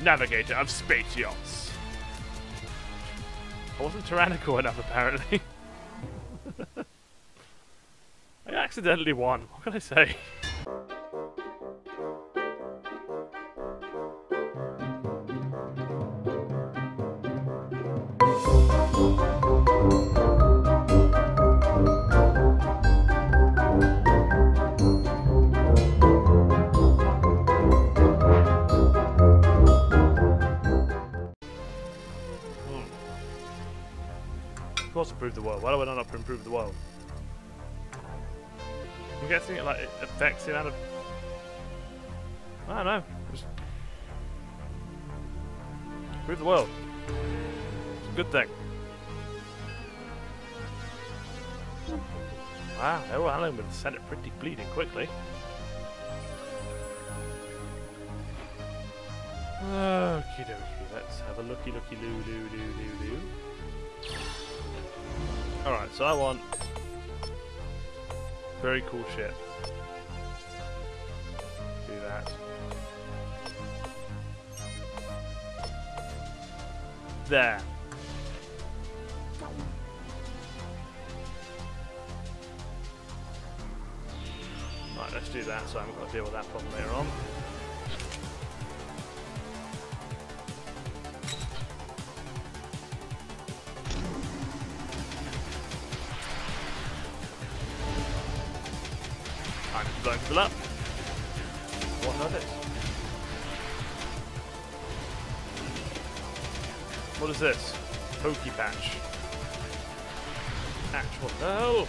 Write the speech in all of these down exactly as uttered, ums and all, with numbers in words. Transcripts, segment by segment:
navigator of space yachts. I wasn't tyrannical enough, apparently. I accidentally won. What can I say? Of course, improve the world. Why do I not improve the world? I'm guessing it like it affects the amount of. I don't know. Just improve the world. It's a good thing. Wow, they were handling with the Senate pretty bleeding quickly. Okie dokie, let's have a looky looky loo loo loo loo loo. Alright, so I want very cool shit. Do that. There. Right, let's do that so I haven't got to deal with that problem later on. Don't fill up. What is this? What is this? Pokey patch. Actual hell.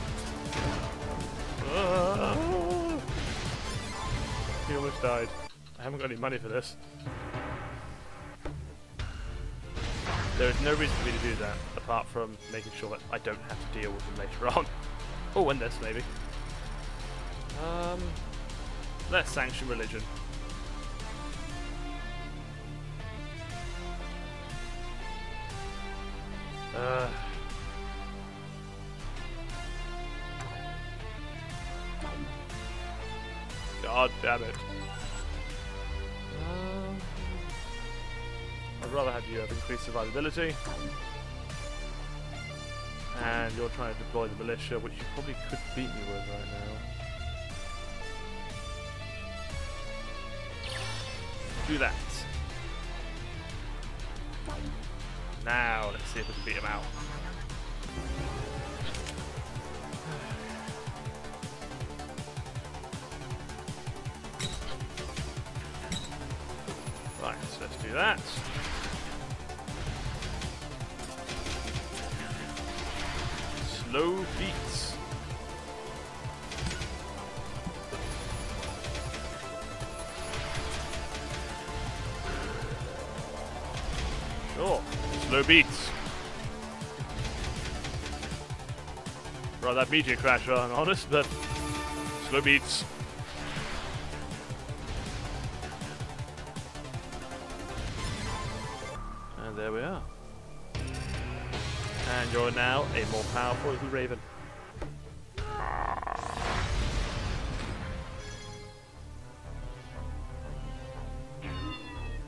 Oh. He almost died. I haven't got any money for this. There is no reason for me to do that apart from making sure that I don't have to deal with them later on. Oh, and this maybe. Um, let's sanction religion. Uh, God damn it. Um, I'd rather have you have increased survivability. And you're trying to deploy the militia, which you probably could beat me with right now. Do that. Now, let's see if we can beat him out. Right, so let's do that. Slow beats. Oh, slow beats. Bro, that meteor crash, well, I'm honest, but slow beats. And there we are. And you're now a more powerful raven.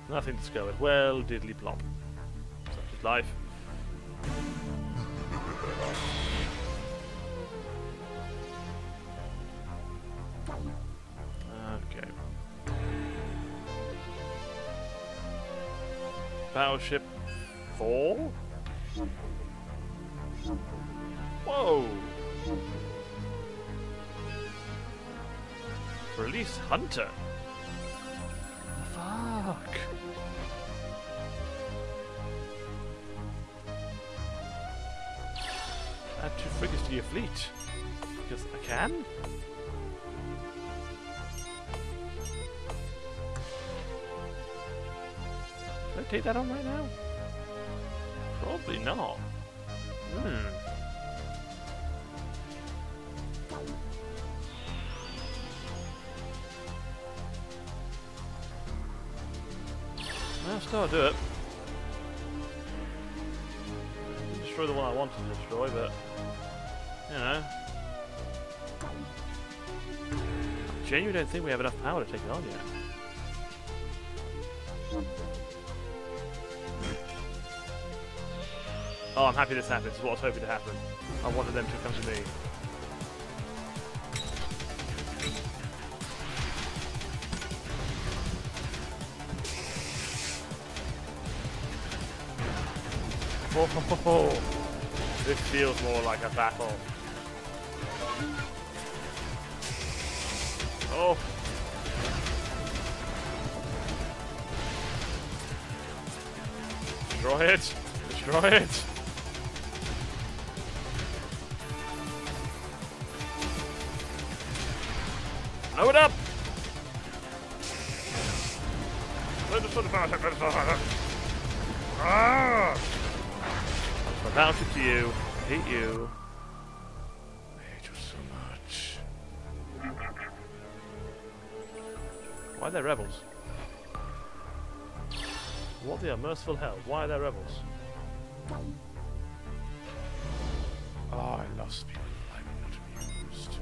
Nothing to go with. Well, diddly plop. Life. Okay. Battleship four? Whoa! Release Hunter. Fuck. Add two frigates to your fleet. Because I can? Can I take that on right now? Probably not. Hmm. I'll start do it. Destroy the one I wanted to destroy, but you know, I genuinely don't think we have enough power to take it on yet. Oh, I'm happy this happened. This is what I was hoping to happen. I wanted them to come to me. Oh, ho, ho, ho. This feels more like a battle. Oh. Destroy it! Destroy it! Blow it up! Ah! I bounced it to you. I hate you. I hate you so much. Why are they rebels? What the merciful hell? Why are there rebels? Oh, I lost people. I'm not amused.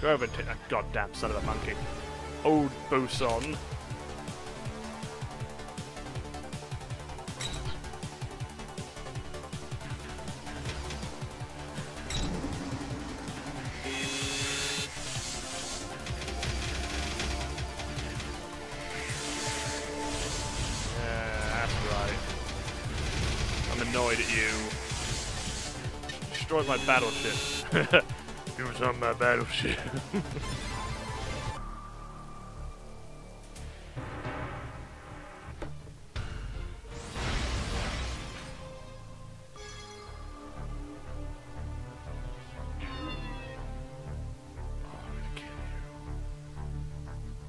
Go over and take that goddamn son of a monkey. Old boson. Annoyed at you. Destroyed my battleship. It was on my battleship.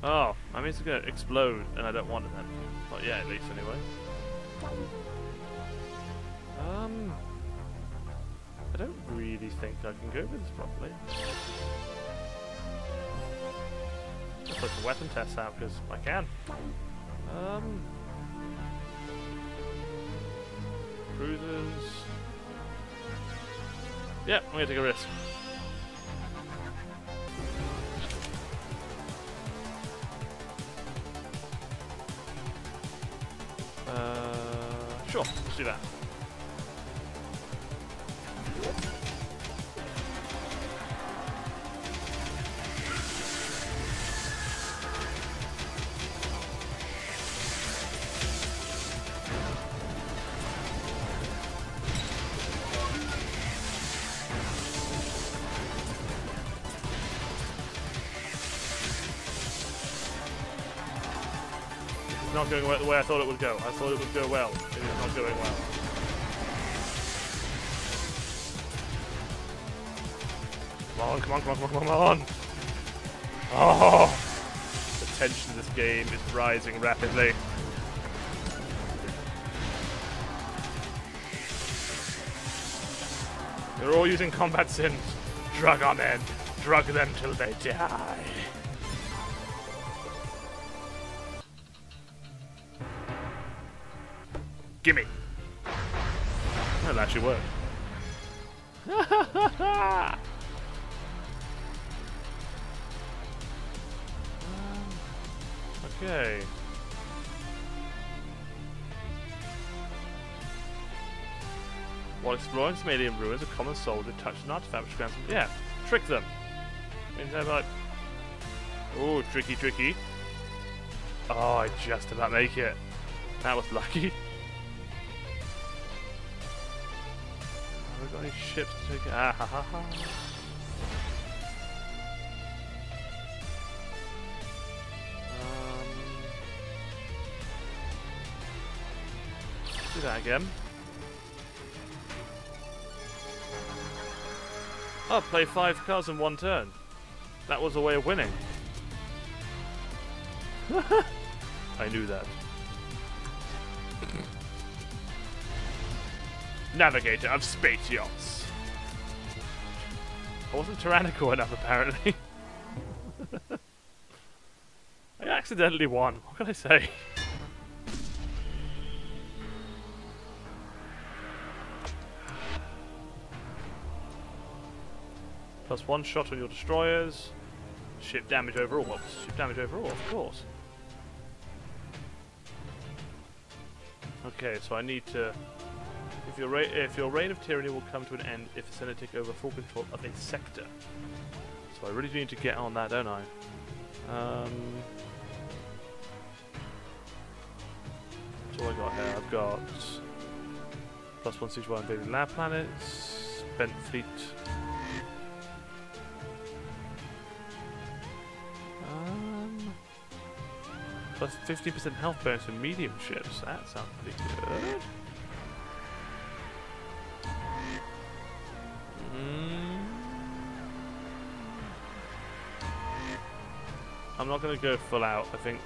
Oh, I mean it's gonna explode and I don't want it then. Not yet at least anyway. Um, I don't really think I can go over this properly. Let's put the weapon tests out because I can. Um, cruisers. Yeah, I'm gonna take a risk. Uh, sure, let's do that. Not going the way I thought it would go. I thought it would go well. It is not going well. Come on, come on, come on, come on, come on! Oh! The tension of this game is rising rapidly. They're all using combat sims. Drug on them. Drug them till they die. Gimme! That actually worked. um, okay. While exploring Smalian ruins, a common soldier touched an artifact which grants them. Yeah, trick them! Means they're like. Ooh, tricky, tricky. Oh, I just about make it. That was lucky. Got any ships to take? Ah ha ha ha! Um, do that again. Oh, play five cards in one turn. That was a way of winning. I knew that. Navigator of space yachts. I wasn't tyrannical enough, apparently. I accidentally won. What can I say? Plus one shot on your destroyers. Ship damage overall. Well, ship damage overall, of course. Okay, so I need to... If your, if your reign of tyranny will come to an end if a senator take over full control of a sector. So I really do need to get on that, don't I? Um, that's all I got here. I've got plus one siege while invading lab planets, spent fleet. Um, plus fifty percent health bonus in medium ships. That sounds pretty good. I'm not going to go full out, I think.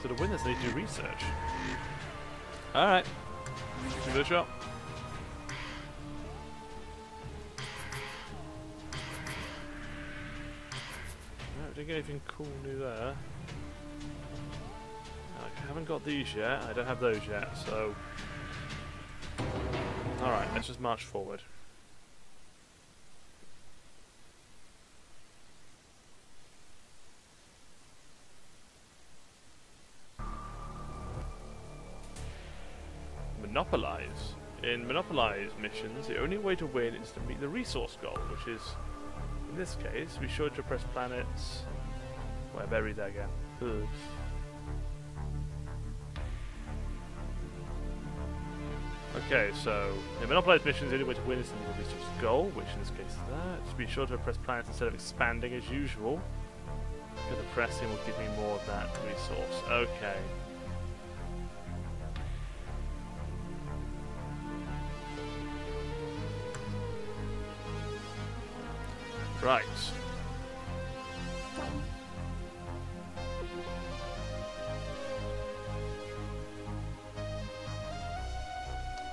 So to win this, I need to do research. Alright. Give it a shot. No, didn't get anything cool new there. I haven't got these yet. I don't have those yet, so... Alright, let's just march forward. Monopolize. In Monopolize missions, the only way to win is to meet the resource goal, which is, in this case, be sure to press planets... Well, I buried that again. Ugh. Okay, so, in Monopolize missions, the only way to win is to meet the resource goal, which in this case is that. So be sure to press planets instead of expanding as usual, because the pressing will give me more of that resource. Okay. Right.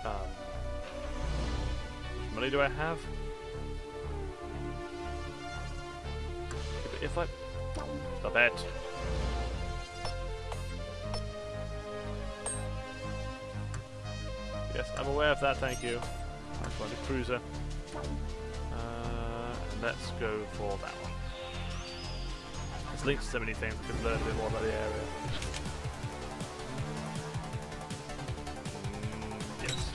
Um, how much money do I have? If I... Stop it. Yes, I'm aware of that, thank you. I just want a cruiser. Let's go for that one. It's linked to so many things, I could learn a bit more about the area. Mm, yes.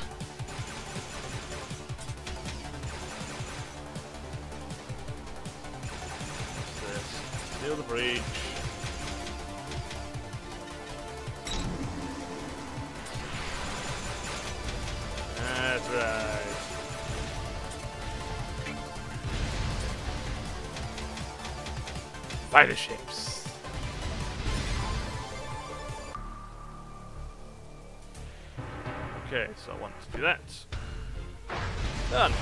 What's this? Seal the breach. That's right. Fighter ships. Okay, so I want to do that. Done.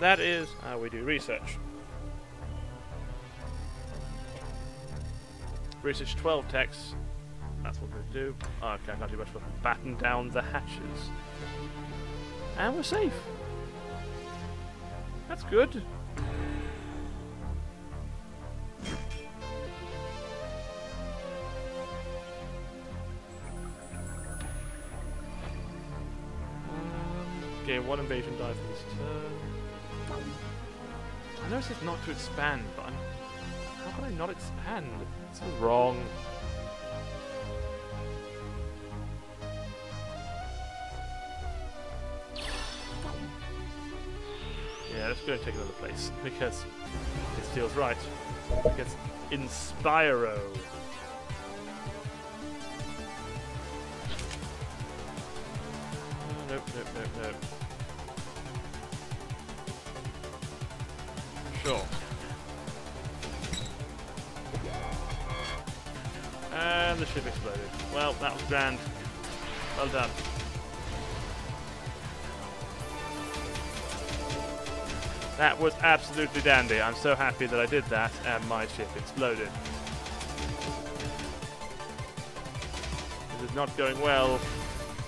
That is how we do research. Research twelve techs. That's what we're going to do. Oh, okay, I can't do much but batten down the hatches. And we're safe. That's good. Okay, one invasion dive for this turn. I know it says not to expand, but I'm... how can I not expand? It's wrong. Yeah, let's go and take another place, because this feels right. Because Inspiro. Nope, nope, nope, nope. Sure. And the ship exploded. Well, that was grand. Well done. That was absolutely dandy. I'm so happy that I did that and my ship exploded. This is not going well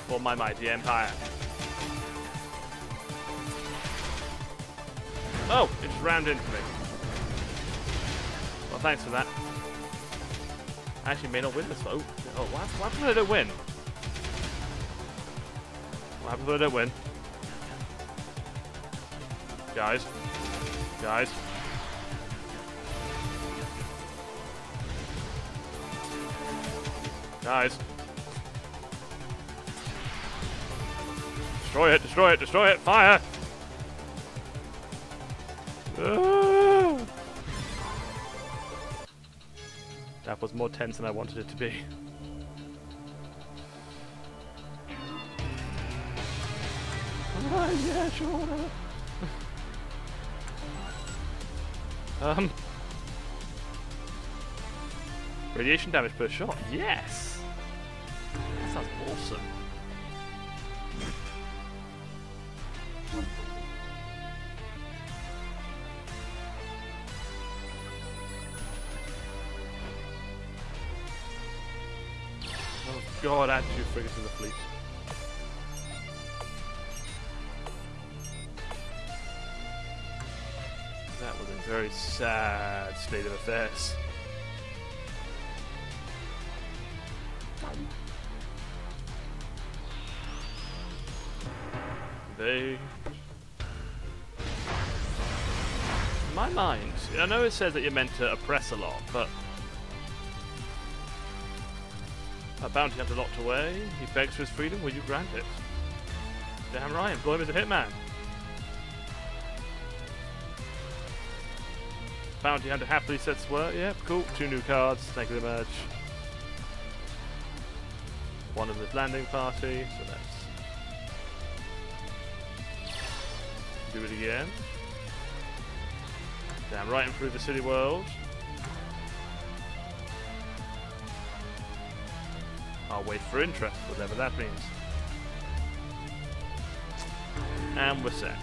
for my mighty empire. Oh, it just rammed into me. Well, thanks for that. I actually may not win this. Oh, oh what, what happens when I don't win? What happens when I don't win? Guys. Guys. Nice. Destroy it, destroy it, destroy it, fire! Ah. That was more tense than I wanted it to be. Oh, yeah, sure, whatever. Um, radiation damage per shot, yes! That sounds awesome. Oh god, add two frigates to the fleet. That was a very sad state of affairs. They... In my mind, I know it says that you're meant to oppress a lot, but... A bounty hunter locked away, he begs for his freedom, will you grant it? Damn right, employ him as a hitman. Bounty hunter happily sets work, yep, cool. Two new cards, thank you very much. One of the landing party, so let's do it again. Damn right, improve the city world. I'll wait for interest, whatever that means. And we're set.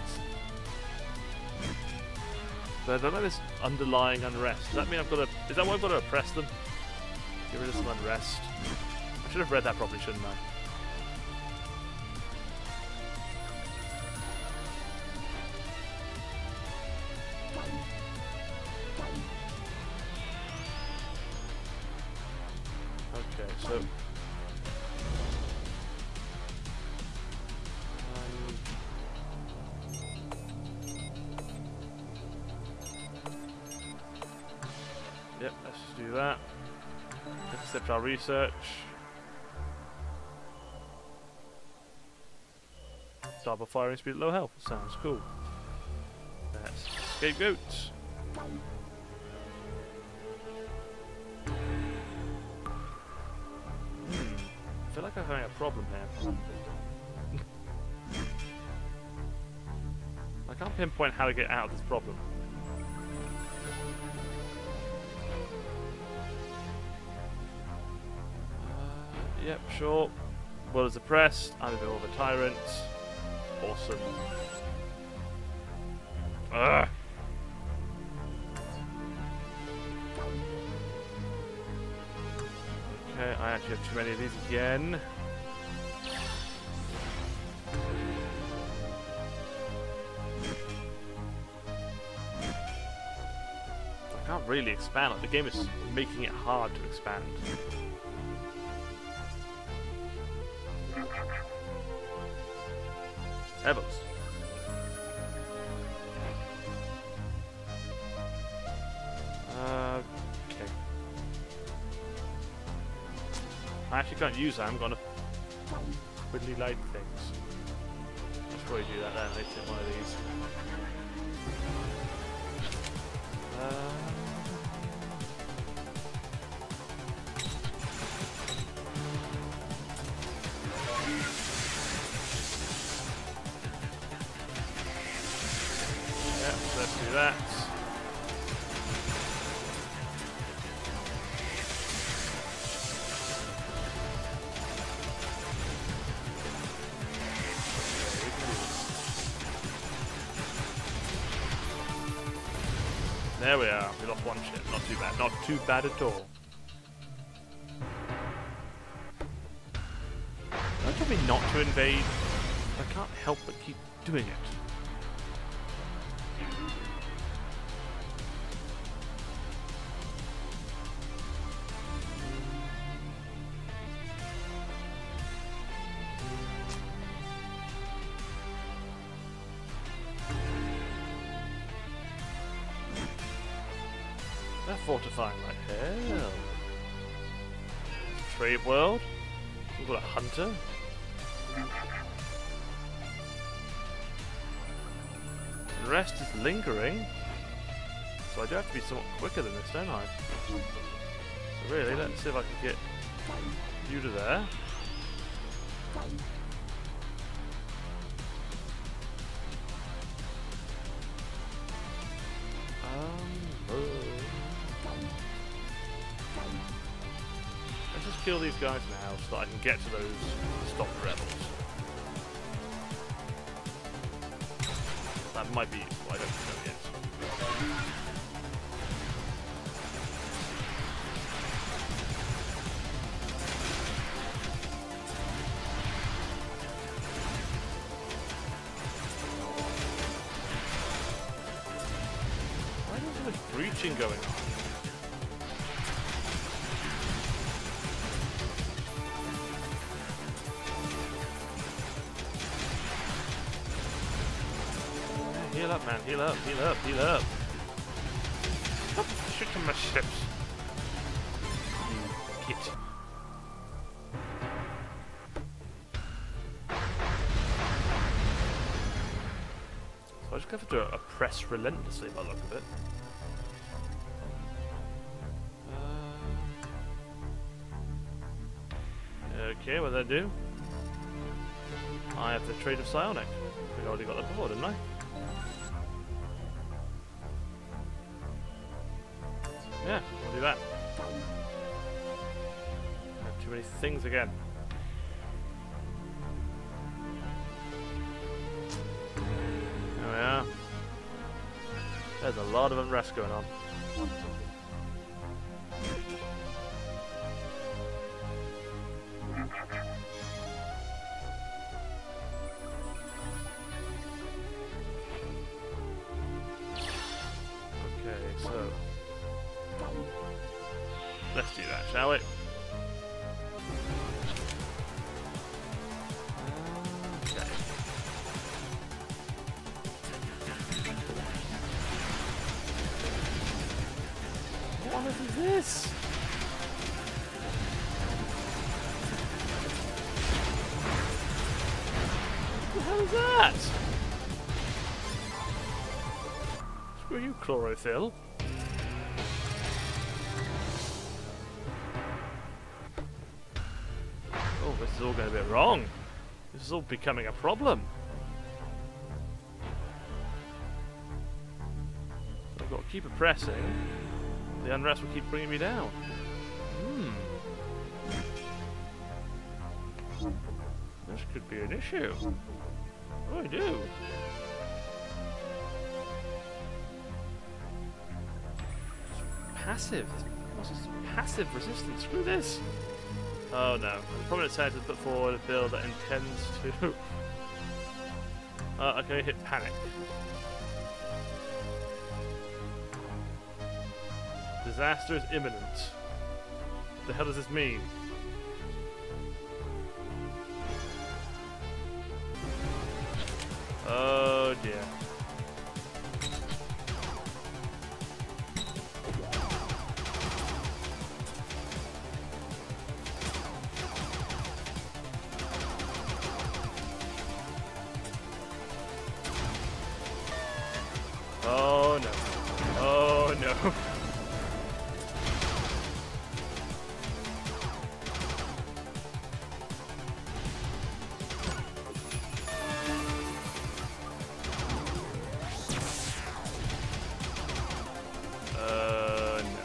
But I don't know this underlying unrest. Does that mean I've got to... Is that why I've got to oppress them? Get rid of some unrest. I should have read that properly, shouldn't I? Okay, so... Yep, let's just do that. Intercept our research. Double firing speed at low health. Sounds cool. That's scapegoat. Hmm. I feel like I'm having a problem here. I can't pinpoint how to get out of this problem. Yep, sure. World is oppressed. I'm a bit of a tyrant. Awesome. Ugh. Okay, I actually have too many of these again. I can't really expand. Like, the game is making it hard to expand. Evans. Uh, okay. I actually can't use that. I'm gonna quickly light things. I'll probably do that then later in one of these. Uh, That. There we are, we lost one ship, not too bad, not too bad at all. Don't tell me not to invade, I can't help but keep doing it. They're fortifying like hell. Trade world. We've got a hunter. The rest is lingering. So I do have to be somewhat quicker than this, don't I? So really, let's see if I can get you to there. Kill these guys now so that I can get to those stopped rebels. That might be useful, I don't know yet. Why is there so much breaching going on? Heal up, man, heal up, heal up, heal up. Stop shooting my ships. You git. So I just have to oppress relentlessly by the look of it. Uh, okay, what did I do? I have the trade of psionic. We already got that before, didn't I? Yeah, we'll do that. I have too many things again. There we are. There's a lot of unrest going on. Okay, so... let's do that, shall we? Okay. What is this? What the hell is that? Screw you, chlorophyll. This is all going to be wrong. This is all becoming a problem. I've got to keep oppressing. The unrest will keep bringing me down. Hmm. This could be an issue. What do I do? It's passive. What's this passive resistance? Screw this. Oh no, the prominent side has put forward a bill that intends to... uh, I can only hit panic. Disaster is imminent. What the hell does this mean? Oh dear. Oh no. Oh no. uh no.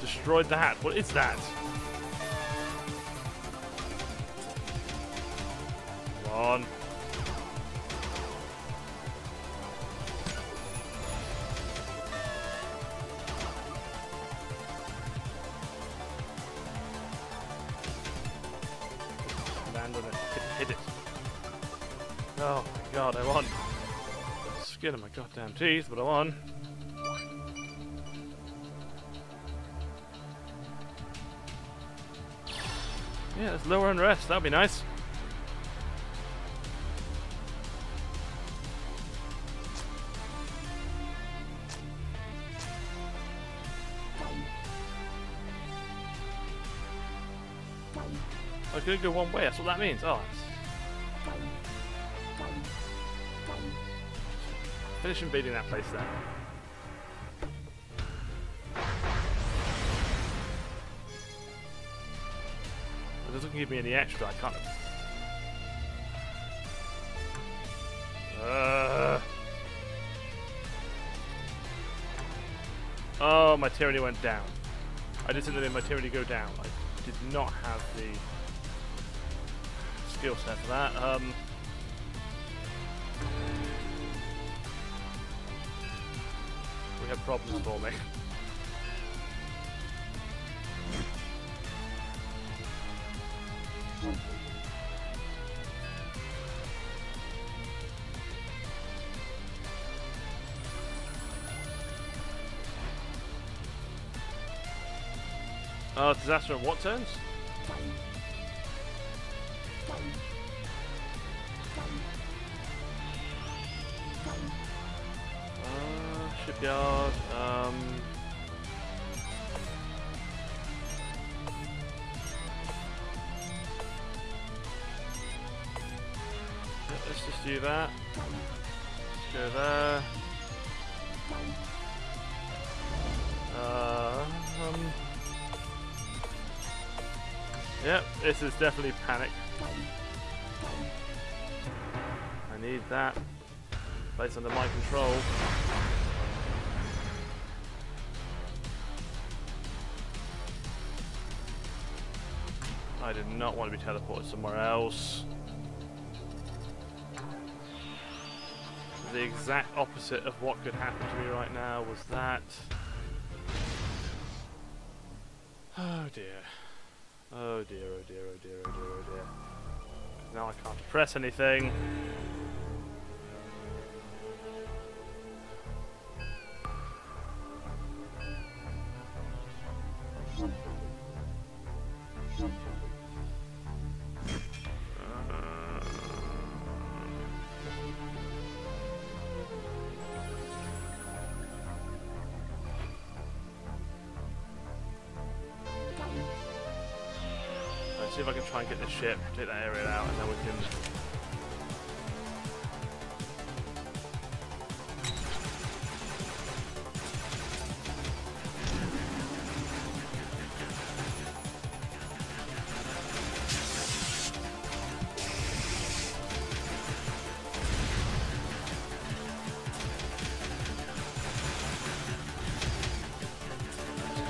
Destroyed the hat. What is that? Come on. hit it. Oh my god, I won. Skin of my goddamn teeth, but I won. Yeah, there's lower unrest, that'd be nice. I could go one way, that's what that means. Oh, finish invading that place then. It doesn't give me any extra, I can't. Uh. Oh, my tyranny went down. I just didn't let my tyranny go down. I did not have the skill set for that. Um, we have problems for me. Oh, uh, disaster in what turns? Shipyard, um... let's just do that. Let's go there. Uh, um... Yep, this is definitely panic. I need that place under my control. I did not want to be teleported somewhere else. The exact opposite of what could happen to me right now was that. Oh dear. Oh dear, oh dear, oh dear, oh dear, oh dear. Now I can't press anything. See if I can try and get the ship, take that area out, and then we can.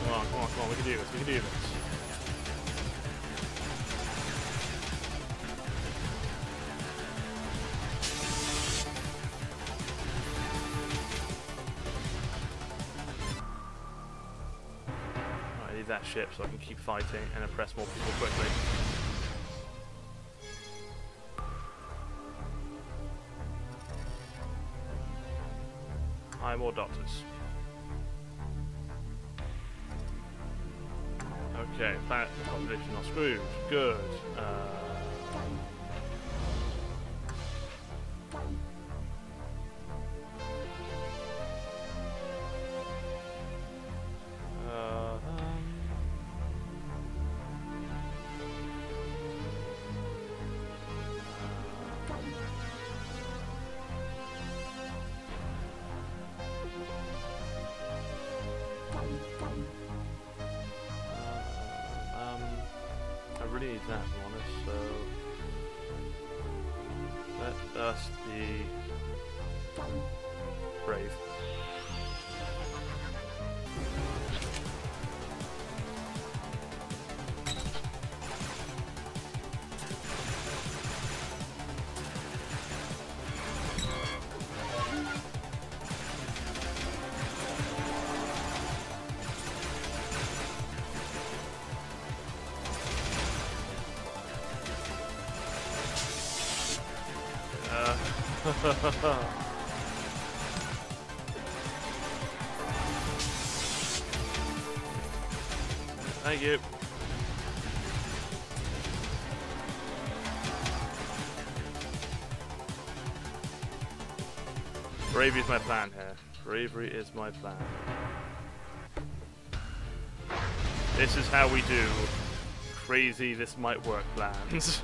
Come on, come on, come on, we can do this, we can do this. That ship so I can keep fighting and impress more people quickly. Hire more doctors. Okay, that population not screwed. Good. Uh, Need that one, so let us be brave. Thank you. Bravery is my plan here. Bravery is my plan. This is how we do crazy this might work plans.